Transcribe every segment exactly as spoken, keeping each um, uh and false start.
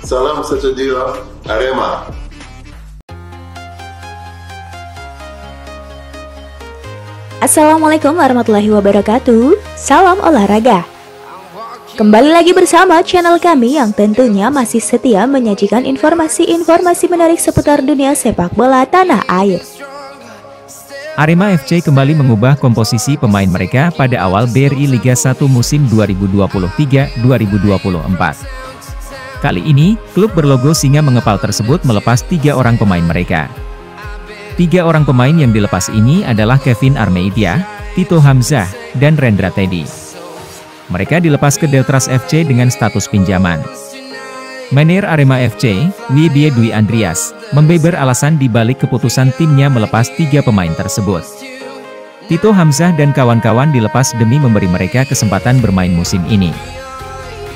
Salam sejahtera Arema. Assalamualaikum warahmatullahi wabarakatuh. Salam olahraga. Kembali lagi bersama channel kami yang tentunya masih setia menyajikan informasi-informasi menarik seputar dunia sepak bola tanah air. Arema F C kembali mengubah komposisi pemain mereka pada awal B R I Liga satu musim dua ribu dua puluh tiga dua ribu dua puluh empat. Kali ini, klub berlogo singa mengepal tersebut melepas tiga orang pemain mereka. Tiga orang pemain yang dilepas ini adalah Kevin Armeidia, Tito Hamzah, dan Rendra Teddy. Mereka dilepas ke Deltras F C dengan status pinjaman. Manajer Arema F C, Wibie Dwi Andreas, membeber alasan dibalik keputusan timnya melepas tiga pemain tersebut. Tito Hamzah dan kawan-kawan dilepas demi memberi mereka kesempatan bermain musim ini.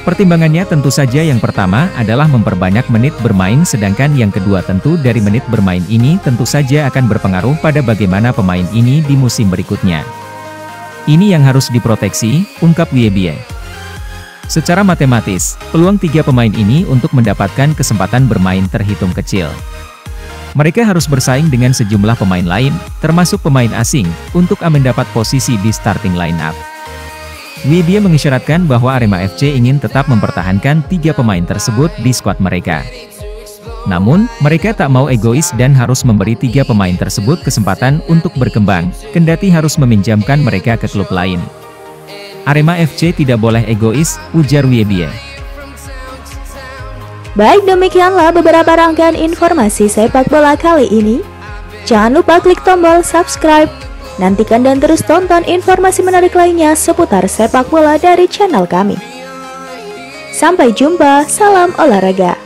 Pertimbangannya tentu saja yang pertama adalah memperbanyak menit bermain, sedangkan yang kedua tentu dari menit bermain ini tentu saja akan berpengaruh pada bagaimana pemain ini di musim berikutnya. Ini yang harus diproteksi, ungkap Wibie. Secara matematis, peluang tiga pemain ini untuk mendapatkan kesempatan bermain terhitung kecil. Mereka harus bersaing dengan sejumlah pemain lain, termasuk pemain asing, untuk mendapat posisi di starting line-up. Wibie mengisyaratkan bahwa Arema F C ingin tetap mempertahankan tiga pemain tersebut di skuad mereka. Namun, mereka tak mau egois dan harus memberi tiga pemain tersebut kesempatan untuk berkembang, kendati harus meminjamkan mereka ke klub lain. Arema F C tidak boleh egois, ujar Wibie. Baik, demikianlah beberapa rangkaian informasi sepak bola kali ini. Jangan lupa klik tombol subscribe. Nantikan dan terus tonton informasi menarik lainnya seputar sepak bola dari channel kami. Sampai jumpa, salam olahraga.